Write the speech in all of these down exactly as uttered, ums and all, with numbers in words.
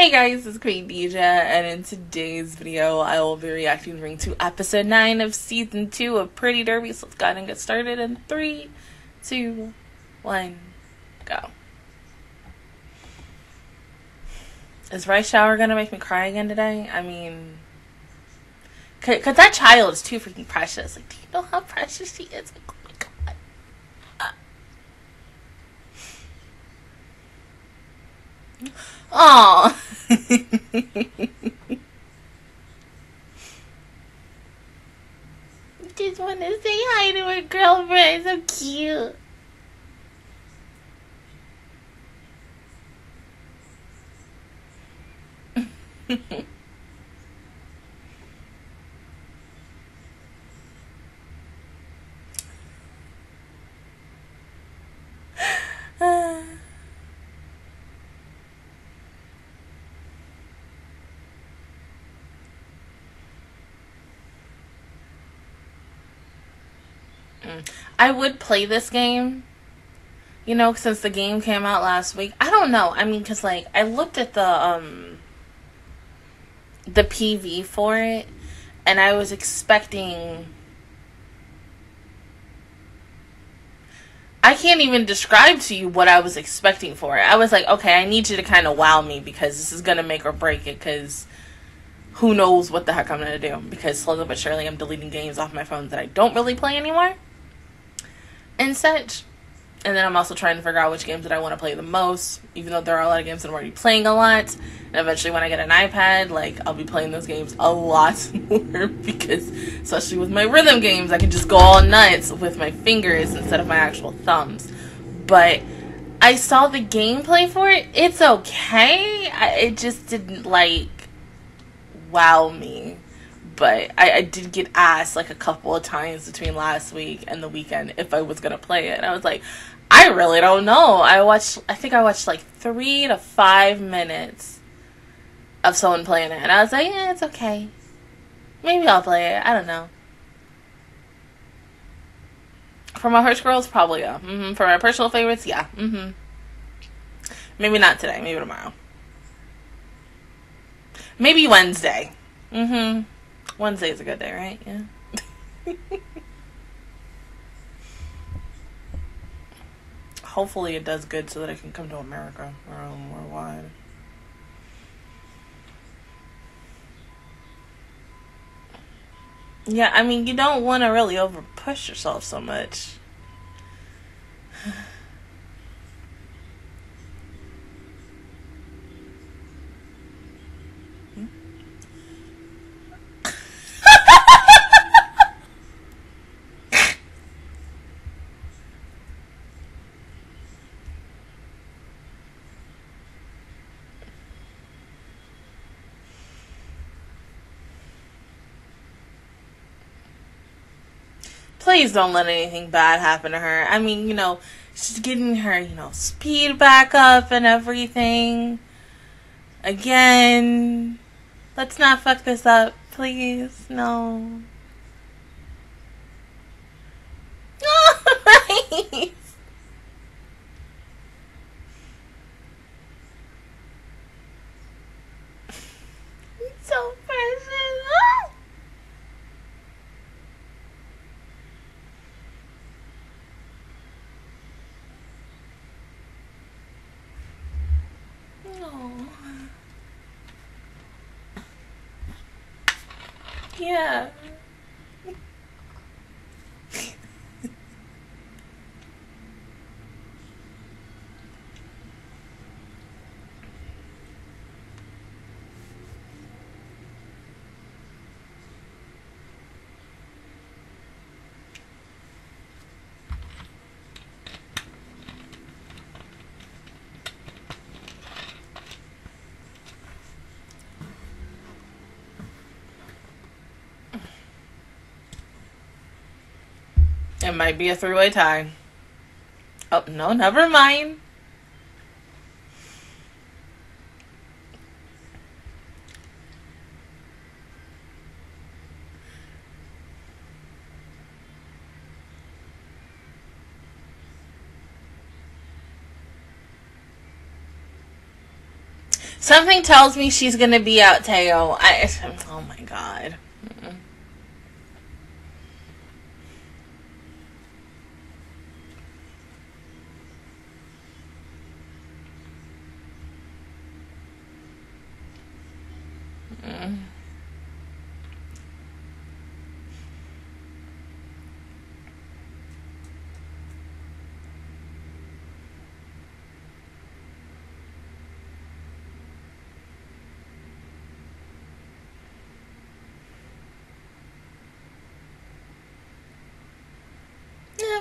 Hey guys, it's Queen Deja, and in today's video, I will be reacting to episode nine of season two of Pretty Derby. So let's go ahead and get started in three, two, one, go. Is Rice Shower gonna make me cry again today? I mean, cause, cause that child is too freaking precious. Like, do you know how precious she is? Like, oh my god. Uh. Oh. Just want to say hi to her girlfriend. It's so cute. I would play this game, you know, since the game came out last week. I don't know. I mean, because, like, I looked at the, um, the P V for it, and I was expecting... I can't even describe to you what I was expecting for it. I was like, okay, I need you to kind of wow me, because this is going to make or break it, because who knows what the heck I'm going to do. Because slowly but surely I'm deleting games off my phone that I don't really play anymore and such. And then I'm also trying to figure out which games that I want to play the most, even though there are a lot of games that I'm already playing a lot. And eventually when I get an iPad, like, I'll be playing those games a lot more, because especially with my rhythm games, I can just go all nuts with my fingers instead of my actual thumbs. But I saw the gameplay for it. It's okay. I, it just didn't, like, wow me. But I, I did get asked like a couple of times between last week and the weekend if I was going to play it. And I was like, I really don't know. I watched, I think I watched like three to five minutes of someone playing it. And I was like, yeah, it's okay. Maybe I'll play it. I don't know. For my Hirsch Girls, probably, yeah. Mm-hmm. For my personal favorites, yeah. Mm-hmm. Maybe not today. Maybe tomorrow. Maybe Wednesday. Mm-hmm. Wednesday's a good day, right? Yeah. Hopefully it does good so that I can come to America around worldwide. Yeah, I mean, you don't want to really over push yourself so much. Please don't let anything bad happen to her. I mean, you know, she's getting her, you know, speed back up and everything. Again, let's not fuck this up, please. No. Oh, right. Yeah. It might be a three-way tie. Oh, no, never mind. Something tells me she's going to be out, Teo. I, oh, my God. Mm-mm. Mm-mm.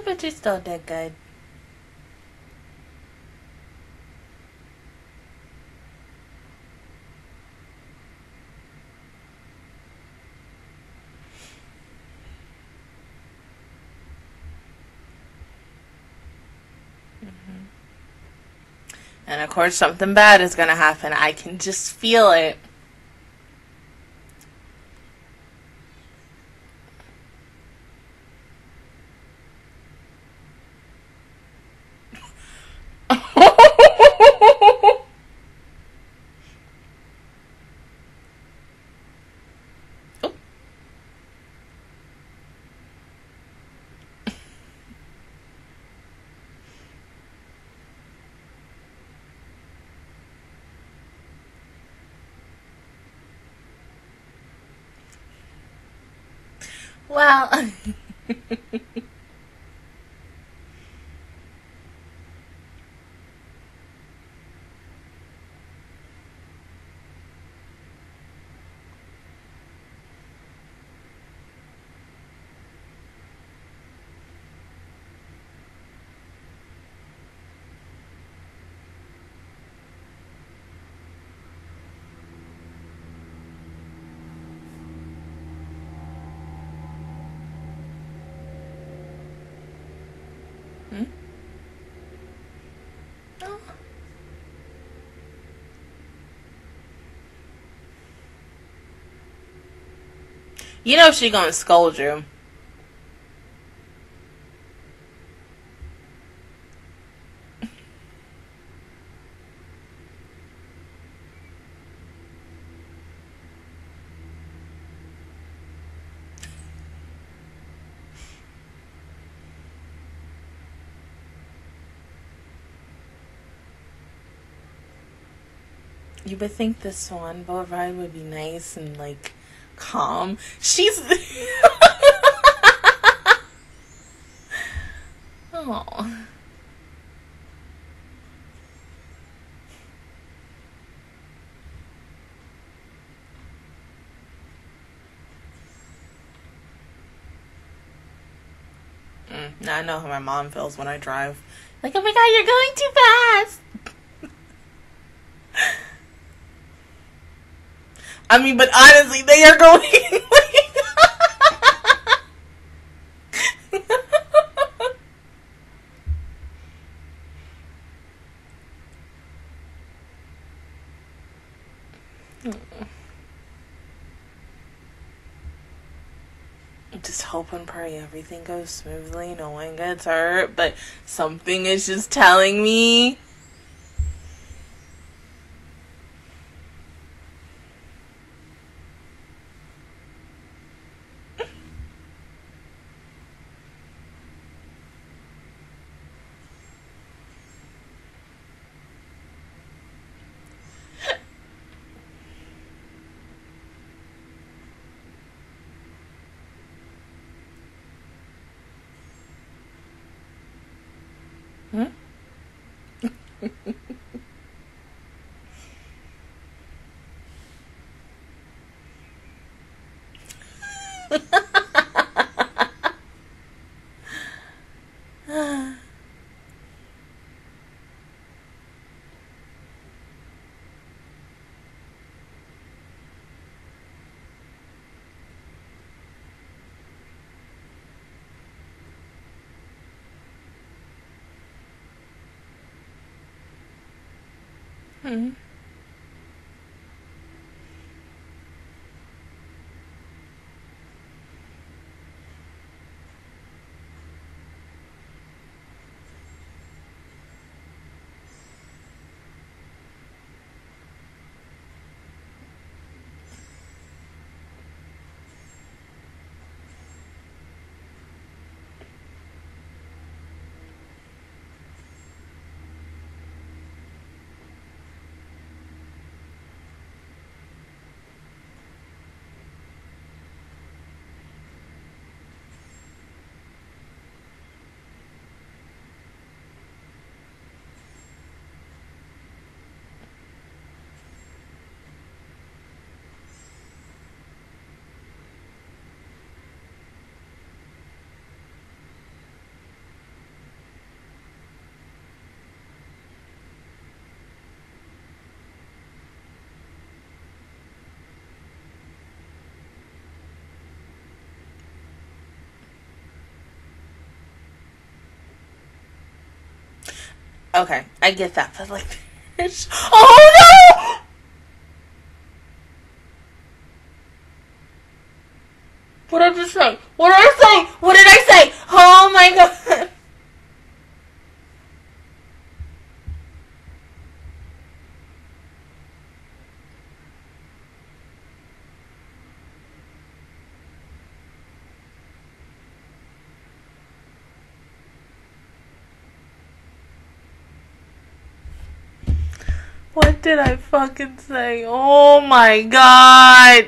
But it's not that good. Mm-hmm. And of course something bad is gonna happen. I can just feel it. Well, you know she gonna scold you. You would think the Swan boat ride would be nice and like calm. She's oh. Mm, now I know how my mom feels when I drive. Like, oh my God, you're going too fast. I mean, but honestly, they are going like just hope and pray everything goes smoothly, no one gets hurt, but something is just telling me. Mm-hmm. Okay, I get that, but like, it's, oh no! What did I just say? What did I say? What did I say? Oh my god! What did I fucking say? Oh my god!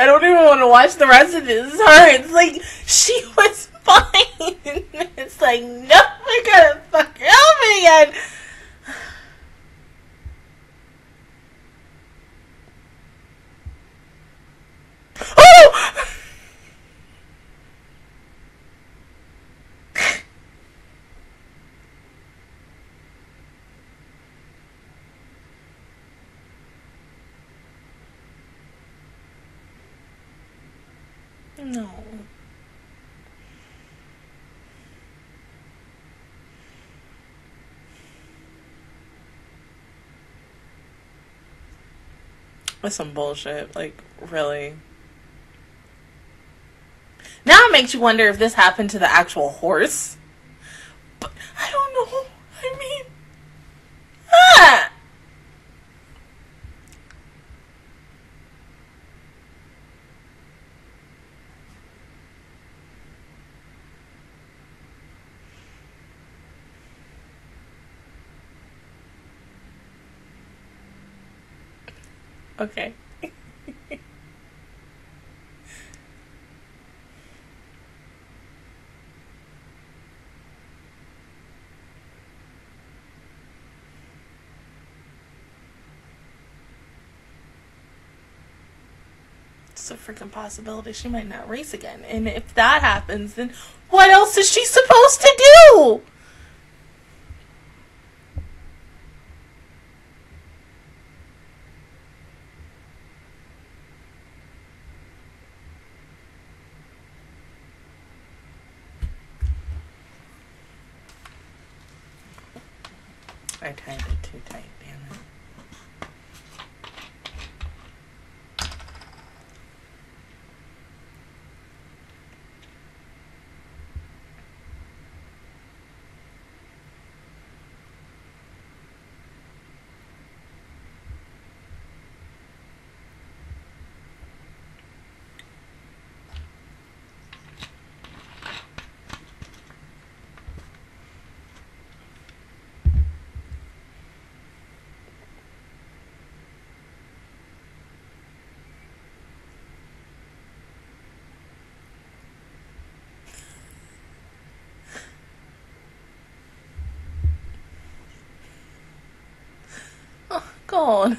I don't even want to watch the rest of this. It's hard. It's like, she was fine. It's like, no, I gotta fucking help me again. No. That's some bullshit. Like, really. Now it makes you wonder if this happened to the actual horse. But I don't know. I mean... Ah! Okay. It's a freaking possibility she might not race again. And if that happens, then what else is she supposed to do? I tied it too tight, damn it. God.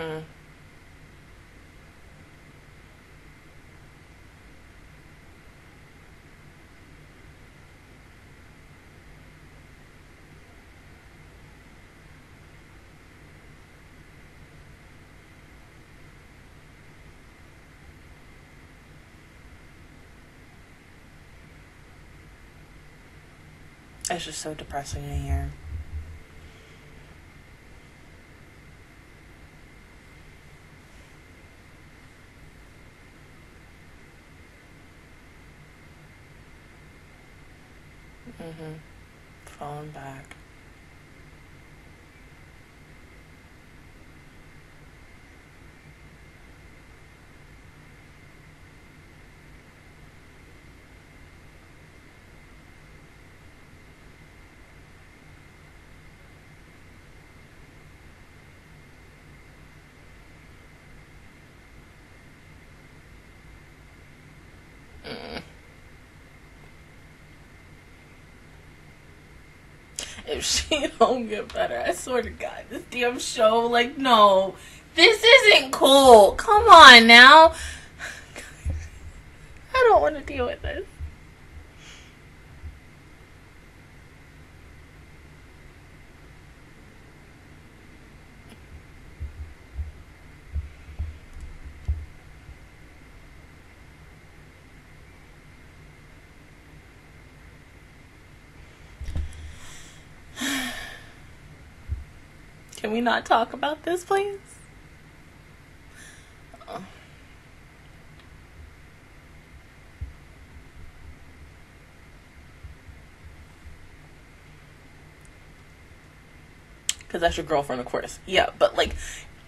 Mm-hmm. It's just so depressing to hear. Mm-hmm. Falling back. If she don't get better, I swear to God, this damn show, like, no, this isn't cool. Come on now. I don't want to deal with this. Can we not talk about this, please? Oh. Because that's your girlfriend, of course. Yeah, but, like,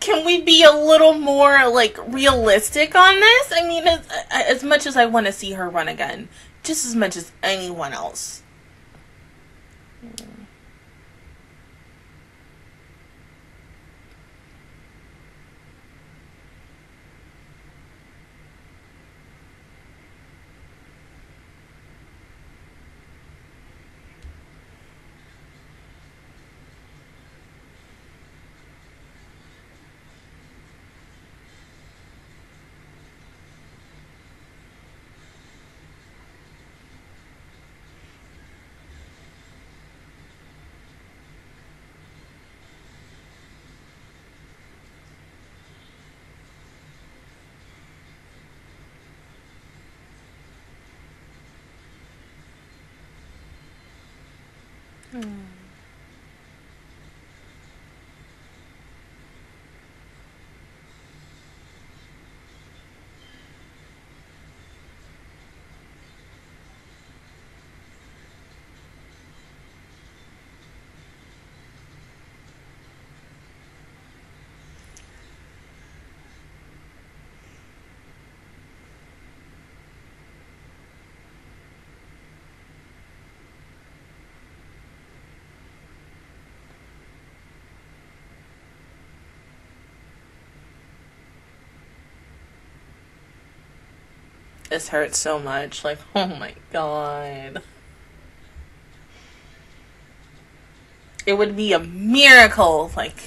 can we be a little more, like, realistic on this? I mean, as, as much as I want to see her run again, just as much as anyone else. Hmm. This hurts so much. Like, oh my God. It would be a miracle. Like,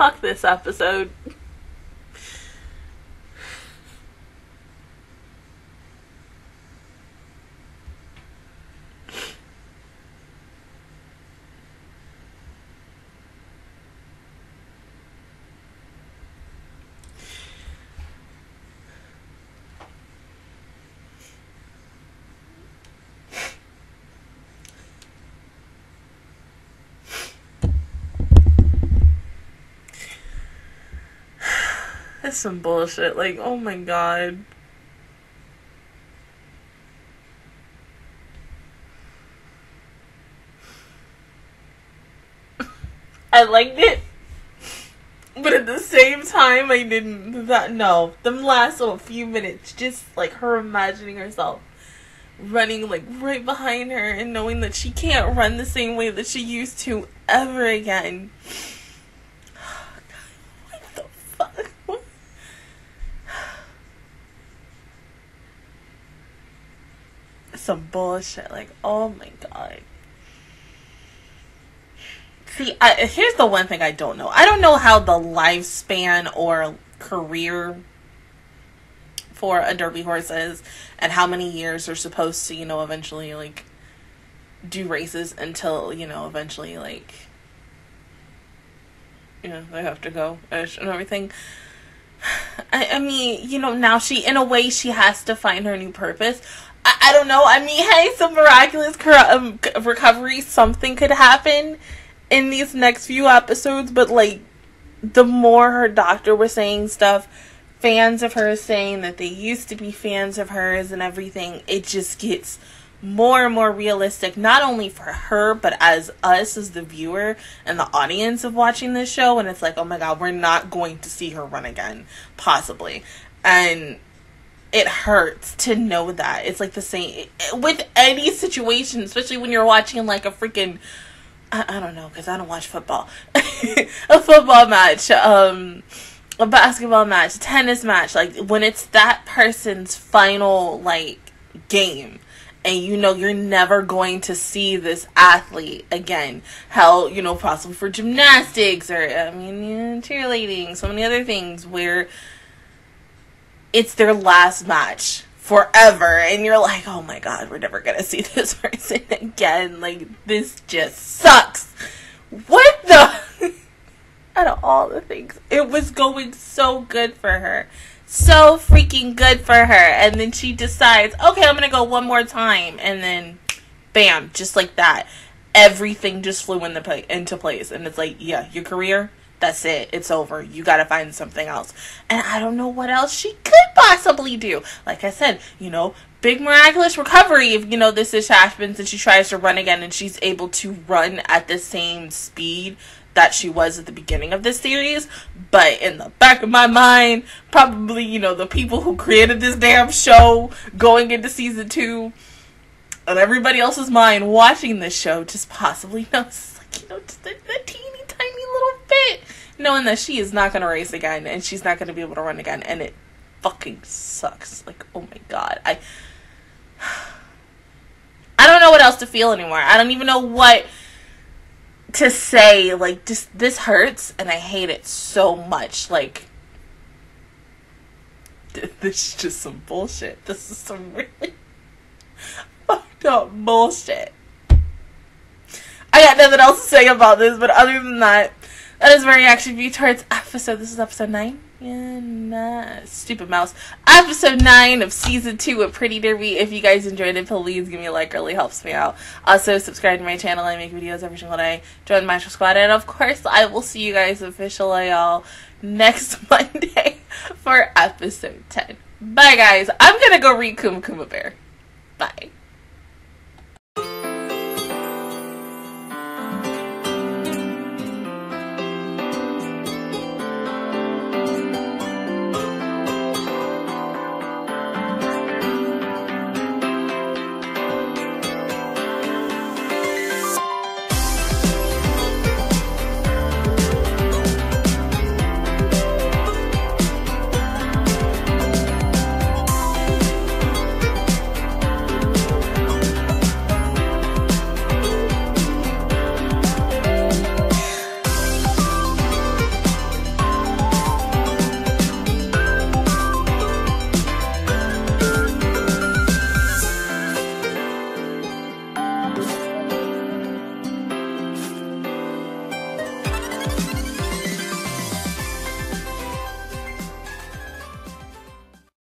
Fuck this episode. That's some bullshit, like, oh my god. I liked it, but at the same time, I didn't. That, no, them last little few minutes, just like her imagining herself running like right behind her and knowing that she can't run the same way that she used to ever again. Some bullshit, like, oh my god. See, I, here's the one thing I don't know. I don't know how the lifespan or career for a derby horse is and how many years are supposed to, you know, eventually, like, do races until, you know, eventually, like, you know, they have to go-ish and everything. I, I mean, you know, now she, in a way, she has to find her new purpose. I, I don't know. I mean, hey, some miraculous um, recovery, something could happen in these next few episodes. But, like, the more her doctor was saying stuff, fans of hers saying that they used to be fans of hers and everything, it just gets more and more realistic, not only for her, but as us, as the viewer and the audience of watching this show. And it's like, oh my god, we're not going to see her run again, possibly. And it hurts to know that. It's like the same with any situation, especially when you're watching like a freaking, I, I don't know, because I don't watch football, a football match, um, a basketball match, tennis match, like when it's that person's final like game and you know you're never going to see this athlete again. Hell, you know, possible for gymnastics or, I mean, you know, cheerleading, so many other things where it's their last match forever, and you're like, oh my god, we're never gonna see this person again. Like, this just sucks. What the? Out of all the things, it was going so good for her. So freaking good for her. And then she decides, okay, I'm gonna go one more time. And then, bam, just like that. Everything just flew in the pla- into place. And it's like, yeah, your career, that's it. It's over. You gotta find something else. And I don't know what else she could possibly do. Like I said, you know, big miraculous recovery if, you know, this is happens and she tries to run again and she's able to run at the same speed that she was at the beginning of this series. But in the back of my mind, probably, you know, the people who created this damn show going into season two and everybody else's mind watching this show just possibly knows, like, you know, just a, a teeny tiny little bit, knowing that she is not going to race again and she's not going to be able to run again, and it fucking sucks. Like, oh my god, I I don't know what else to feel anymore. I don't even know what to say. Like, just this hurts and I hate it so much. Like, this is just some bullshit. This is some really fucked up bullshit. I got nothing else to say about this, but other than that, that is my reaction view towards episode, this is episode nine, and, uh, stupid mouse, episode nine of season two of Pretty Derby. If you guys enjoyed it, please give me a like, it really helps me out. Also, subscribe to my channel, I make videos every single day, join my squad, and of course, I will see you guys officially y'all next Monday for episode ten. Bye guys, I'm gonna go read Kuma Kuma Bear.